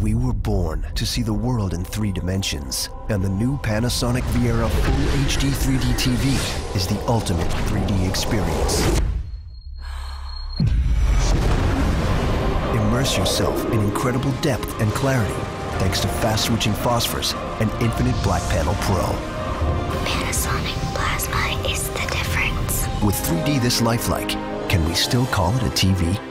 We were born to see the world in 3 dimensions, and the new Panasonic Viera Full HD 3D TV is the ultimate 3D experience. Immerse yourself in incredible depth and clarity thanks to fast-switching phosphors and Infinite Black Panel Pro. Panasonic plasma is the difference. With 3D this lifelike, can we still call it a TV?